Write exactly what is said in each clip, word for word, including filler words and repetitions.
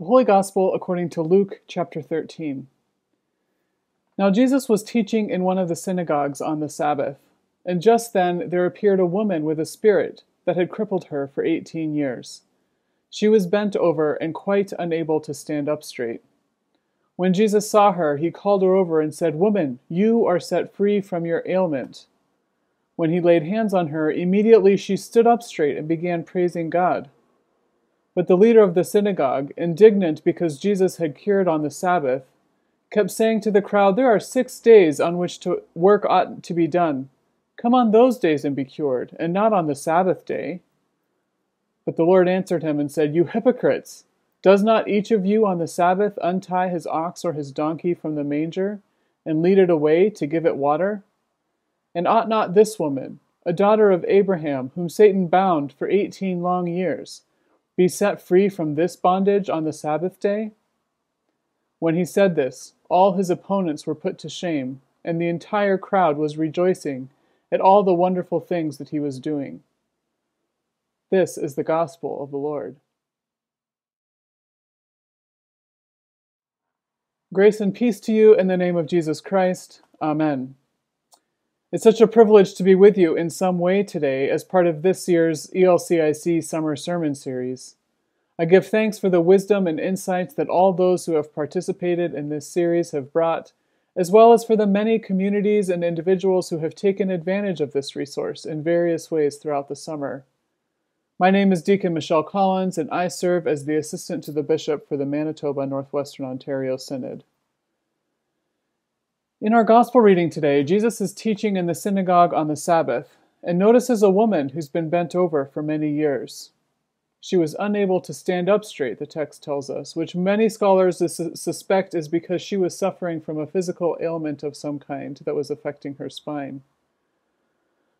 The Holy Gospel according to Luke chapter thirteen. Now Jesus was teaching in one of the synagogues on the Sabbath, and just then there appeared a woman with a spirit that had crippled her for eighteen years. She was bent over and quite unable to stand up straight. When Jesus saw her, he called her over and said, "Woman, you are set free from your ailment." When he laid hands on her, immediately she stood up straight and began praising God. But the leader of the synagogue, indignant because Jesus had cured on the Sabbath, kept saying to the crowd, "There are six days on which to work ought to be done. Come on those days and be cured, and not on the Sabbath day." But the Lord answered him and said, "You hypocrites! Does not each of you on the Sabbath untie his ox or his donkey from the manger, and lead it away to give it water? And ought not this woman, a daughter of Abraham, whom Satan bound for eighteen long years, be set free from this bondage on the Sabbath day?" When he said this, all his opponents were put to shame, and the entire crowd was rejoicing at all the wonderful things that he was doing. This is the gospel of the Lord. Grace and peace to you in the name of Jesus Christ. Amen. It's such a privilege to be with you in some way today as part of this year's E L C I C Summer Sermon Series. I give thanks for the wisdom and insights that all those who have participated in this series have brought, as well as for the many communities and individuals who have taken advantage of this resource in various ways throughout the summer. My name is Deacon Michelle Collins, and I serve as the Assistant to the Bishop for the Manitoba Northwestern Ontario Synod. In our Gospel reading today, Jesus is teaching in the synagogue on the Sabbath and notices a woman who's been bent over for many years. She was unable to stand up straight, the text tells us, which many scholars suspect is because she was suffering from a physical ailment of some kind that was affecting her spine.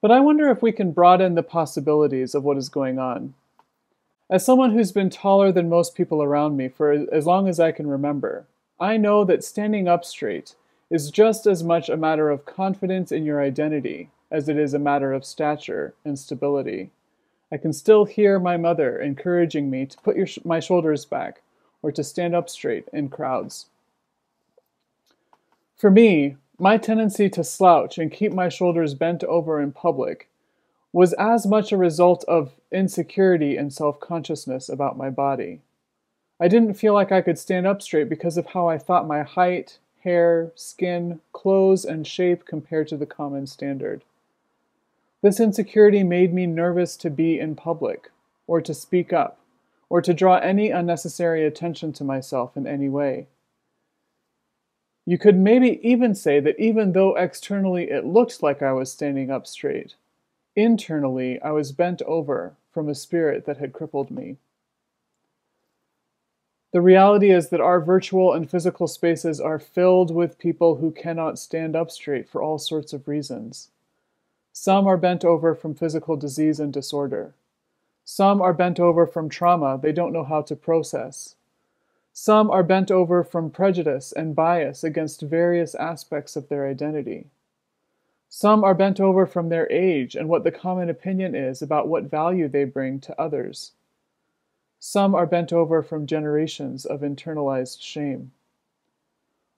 But I wonder if we can broaden the possibilities of what is going on. As someone who's been taller than most people around me for as long as I can remember, I know that standing up straight is just as much a matter of confidence in your identity as it is a matter of stature and stability. I can still hear my mother encouraging me to put your sh- my shoulders back or to stand up straight in crowds. For me, my tendency to slouch and keep my shoulders bent over in public was as much a result of insecurity and self-consciousness about my body. I didn't feel like I could stand up straight because of how I thought my height, hair, skin, clothes, and shape compared to the common standard. This insecurity made me nervous to be in public, or to speak up, or to draw any unnecessary attention to myself in any way. You could maybe even say that even though externally it looked like I was standing up straight, internally I was bent over from a spirit that had crippled me. The reality is that our virtual and physical spaces are filled with people who cannot stand up straight for all sorts of reasons. Some are bent over from physical disease and disorder. Some are bent over from trauma they don't know how to process. Some are bent over from prejudice and bias against various aspects of their identity. Some are bent over from their age and what the common opinion is about what value they bring to others. Some are bent over from generations of internalized shame.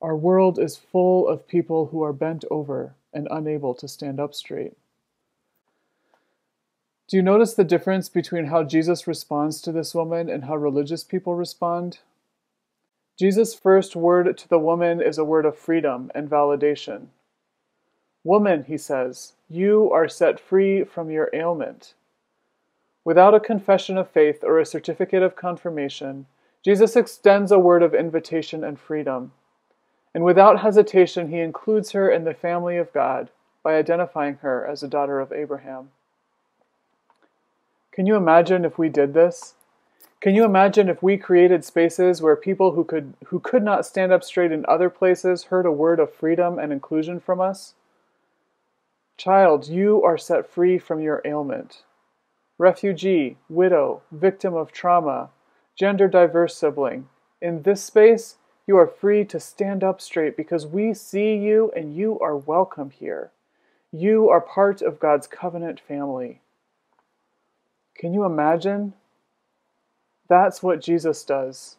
Our world is full of people who are bent over and unable to stand up straight. Do you notice the difference between how Jesus responds to this woman and how religious people respond? Jesus' first word to the woman is a word of freedom and validation. "Woman," he says, "you are set free from your ailment." Without a confession of faith or a certificate of confirmation, Jesus extends a word of invitation and freedom. And without hesitation, he includes her in the family of God by identifying her as a daughter of Abraham. Can you imagine if we did this? Can you imagine if we created spaces where people who could, who could not stand up straight in other places heard a word of freedom and inclusion from us? "Child, you are set free from your ailment." Refugee, widow, victim of trauma, gender-diverse sibling. In this space, you are free to stand up straight because we see you and you are welcome here. You are part of God's covenant family. Can you imagine? That's what Jesus does.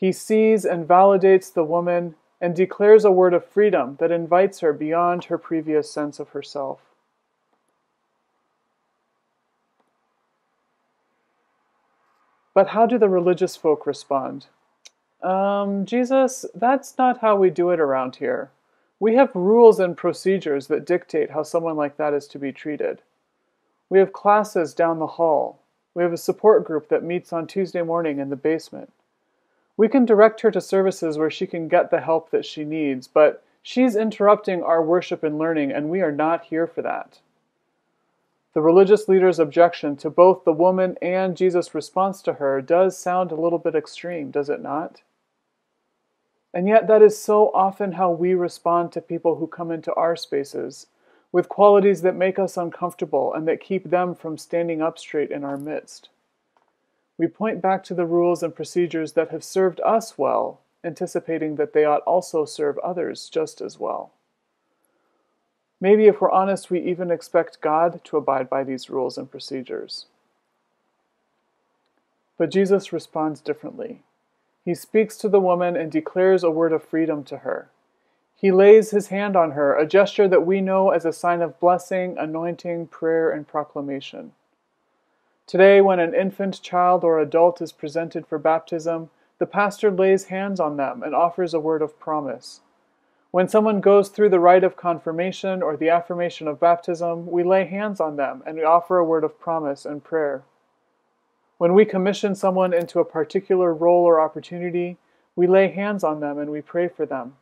He sees and validates the woman and declares a word of freedom that invites her beyond her previous sense of herself. But how do the religious folk respond? Um, Jesus, that's not how we do it around here. We have rules and procedures that dictate how someone like that is to be treated. We have classes down the hall. We have a support group that meets on Tuesday morning in the basement. We can direct her to services where she can get the help that she needs, but she's interrupting our worship and learning, and we are not here for that. The religious leader's objection to both the woman and Jesus' response to her does sound a little bit extreme, does it not? And yet that is so often how we respond to people who come into our spaces, with qualities that make us uncomfortable and that keep them from standing up straight in our midst. We point back to the rules and procedures that have served us well, anticipating that they ought also serve others just as well. Maybe if we're honest, we even expect God to abide by these rules and procedures. But Jesus responds differently. He speaks to the woman and declares a word of freedom to her. He lays his hand on her, a gesture that we know as a sign of blessing, anointing, prayer, and proclamation. Today, when an infant, child, or adult is presented for baptism, the pastor lays hands on them and offers a word of promise. When someone goes through the rite of confirmation or the affirmation of baptism, we lay hands on them and we offer a word of promise and prayer. When we commission someone into a particular role or opportunity, we lay hands on them and we pray for them.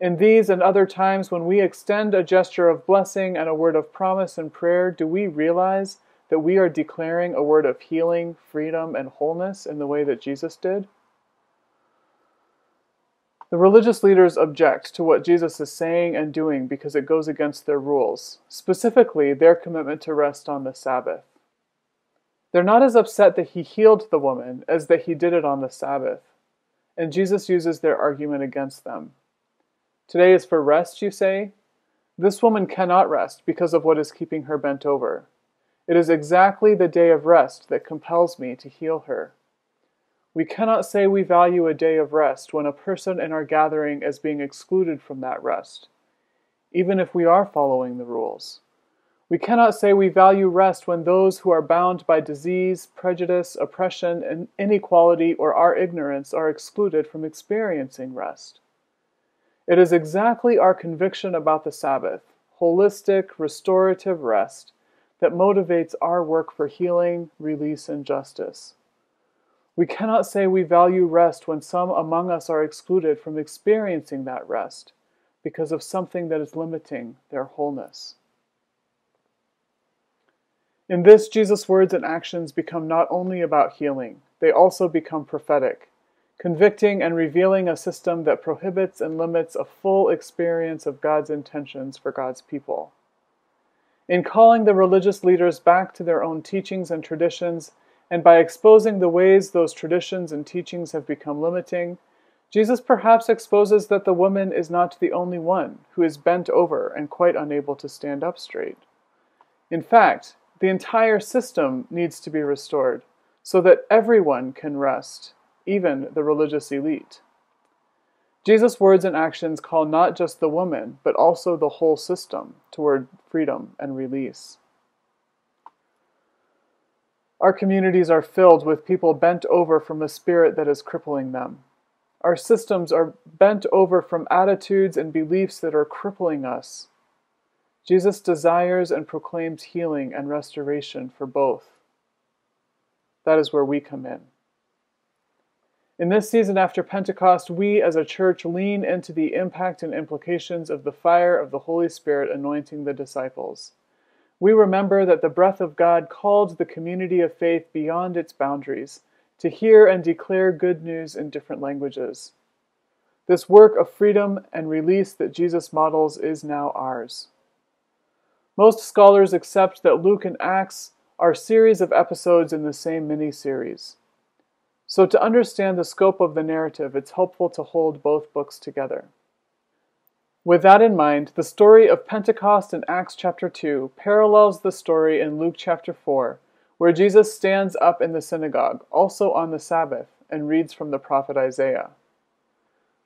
In these and other times when we extend a gesture of blessing and a word of promise and prayer, do we realize that we are declaring a word of healing, freedom, and wholeness in the way that Jesus did? The religious leaders object to what Jesus is saying and doing because it goes against their rules, specifically their commitment to rest on the Sabbath. They're not as upset that he healed the woman as that he did it on the Sabbath, and Jesus uses their argument against them. Today is for rest, you say? This woman cannot rest because of what is keeping her bent over. It is exactly the day of rest that compels me to heal her. We cannot say we value a day of rest when a person in our gathering is being excluded from that rest, even if we are following the rules. We cannot say we value rest when those who are bound by disease, prejudice, oppression, and inequality, or our ignorance are excluded from experiencing rest. It is exactly our conviction about the Sabbath, holistic, restorative rest, that motivates our work for healing, release, and justice. We cannot say we value rest when some among us are excluded from experiencing that rest because of something that is limiting their wholeness. In this, Jesus' words and actions become not only about healing, they also become prophetic, convicting and revealing a system that prohibits and limits a full experience of God's intentions for God's people. In calling the religious leaders back to their own teachings and traditions, and by exposing the ways those traditions and teachings have become limiting, Jesus perhaps exposes that the woman is not the only one who is bent over and quite unable to stand up straight. In fact, the entire system needs to be restored so that everyone can rest, even the religious elite. Jesus' words and actions call not just the woman, but also the whole system toward freedom and release. Our communities are filled with people bent over from a spirit that is crippling them. Our systems are bent over from attitudes and beliefs that are crippling us. Jesus desires and proclaims healing and restoration for both. That is where we come in. In this season after Pentecost, we as a church lean into the impact and implications of the fire of the Holy Spirit anointing the disciples. We remember that the breath of God called the community of faith beyond its boundaries to hear and declare good news in different languages. This work of freedom and release that Jesus models is now ours. Most scholars accept that Luke and Acts are series of episodes in the same mini-series. So to understand the scope of the narrative, it's helpful to hold both books together. With that in mind, the story of Pentecost in Acts chapter two parallels the story in Luke chapter four, where Jesus stands up in the synagogue, also on the Sabbath, and reads from the prophet Isaiah.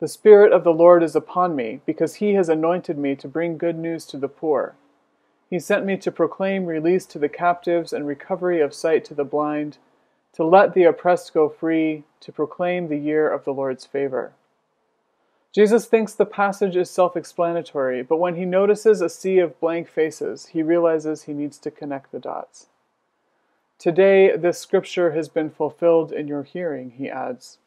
The Spirit of the Lord is upon me, because he has anointed me to bring good news to the poor. He sent me to proclaim release to the captives and recovery of sight to the blind, to let the oppressed go free, to proclaim the year of the Lord's favor. Jesus thinks the passage is self-explanatory, but when he notices a sea of blank faces, he realizes he needs to connect the dots. Today, this scripture has been fulfilled in your hearing, he adds.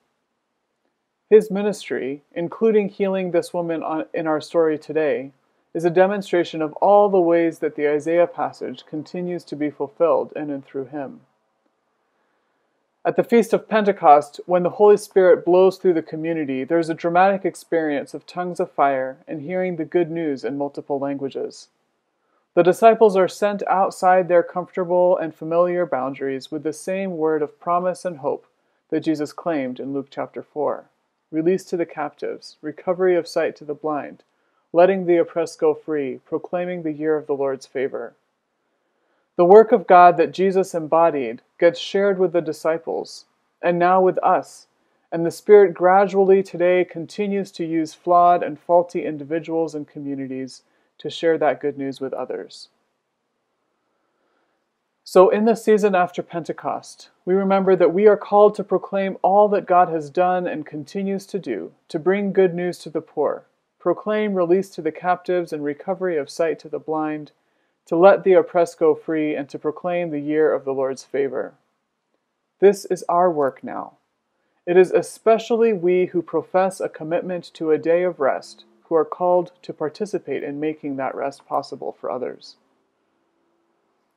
His ministry, including healing this woman in our story today, is a demonstration of all the ways that the Isaiah passage continues to be fulfilled in and through him. At the Feast of Pentecost, when the Holy Spirit blows through the community, there is a dramatic experience of tongues of fire and hearing the good news in multiple languages. The disciples are sent outside their comfortable and familiar boundaries with the same word of promise and hope that Jesus claimed in Luke chapter four. Release to the captives, recovery of sight to the blind, letting the oppressed go free, proclaiming the year of the Lord's favor. The work of God that Jesus embodied gets shared with the disciples, and now with us, and the Spirit gradually today continues to use flawed and faulty individuals and communities to share that good news with others. So in the season after Pentecost, we remember that we are called to proclaim all that God has done and continues to do, to bring good news to the poor, proclaim release to the captives and recovery of sight to the blind, to let the oppressed go free, and to proclaim the year of the Lord's favor. This is our work now. It is especially we who profess a commitment to a day of rest who are called to participate in making that rest possible for others.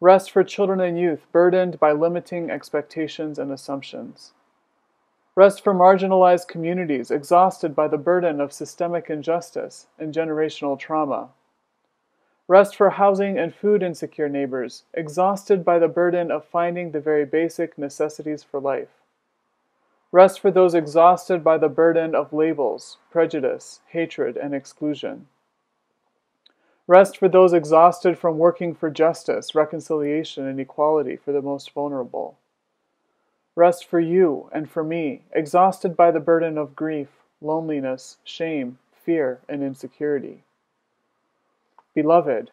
Rest for children and youth burdened by limiting expectations and assumptions. Rest for marginalized communities exhausted by the burden of systemic injustice and generational trauma. Rest for housing and food insecure neighbors, exhausted by the burden of finding the very basic necessities for life. Rest for those exhausted by the burden of labels, prejudice, hatred, and exclusion. Rest for those exhausted from working for justice, reconciliation, and equality for the most vulnerable. Rest for you and for me, exhausted by the burden of grief, loneliness, shame, fear, and insecurity. Beloved,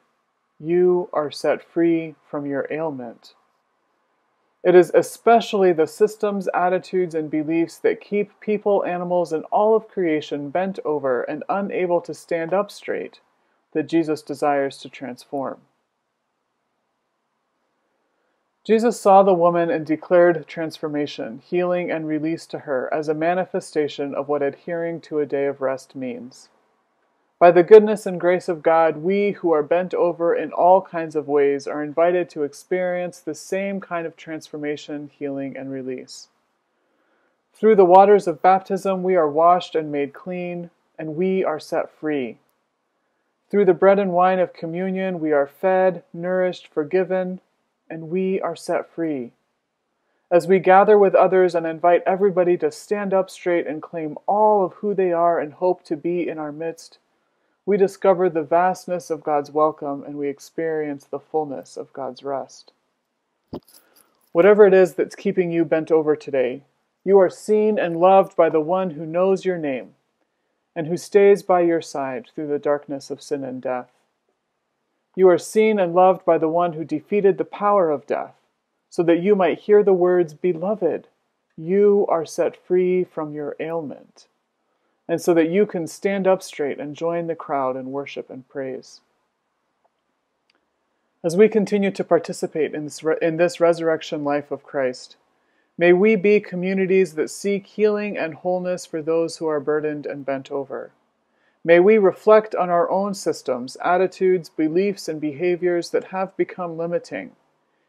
you are set free from your ailment. It is especially the systems, attitudes, and beliefs that keep people, animals, and all of creation bent over and unable to stand up straight that Jesus desires to transform. Jesus saw the woman and declared transformation, healing, and release to her as a manifestation of what adhering to a day of rest means. By the goodness and grace of God, we who are bent over in all kinds of ways are invited to experience the same kind of transformation, healing, and release. Through the waters of baptism, we are washed and made clean, and we are set free. Through the bread and wine of communion, we are fed, nourished, forgiven, and we are set free. As we gather with others and invite everybody to stand up straight and claim all of who they are and hope to be in our midst, we discover the vastness of God's welcome and we experience the fullness of God's rest. Whatever it is that's keeping you bent over today, you are seen and loved by the one who knows your name and who stays by your side through the darkness of sin and death. You are seen and loved by the one who defeated the power of death so that you might hear the words, "Beloved, you are set free from your ailment," and so that you can stand up straight and join the crowd in worship and praise. As we continue to participate in this, in this resurrection life of Christ, may we be communities that seek healing and wholeness for those who are burdened and bent over. May we reflect on our own systems, attitudes, beliefs, and behaviors that have become limiting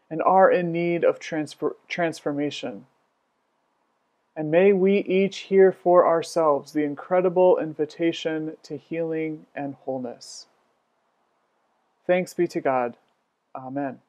and are in need of transfer, transformation. And may we each hear for ourselves the incredible invitation to healing and wholeness. Thanks be to God. Amen.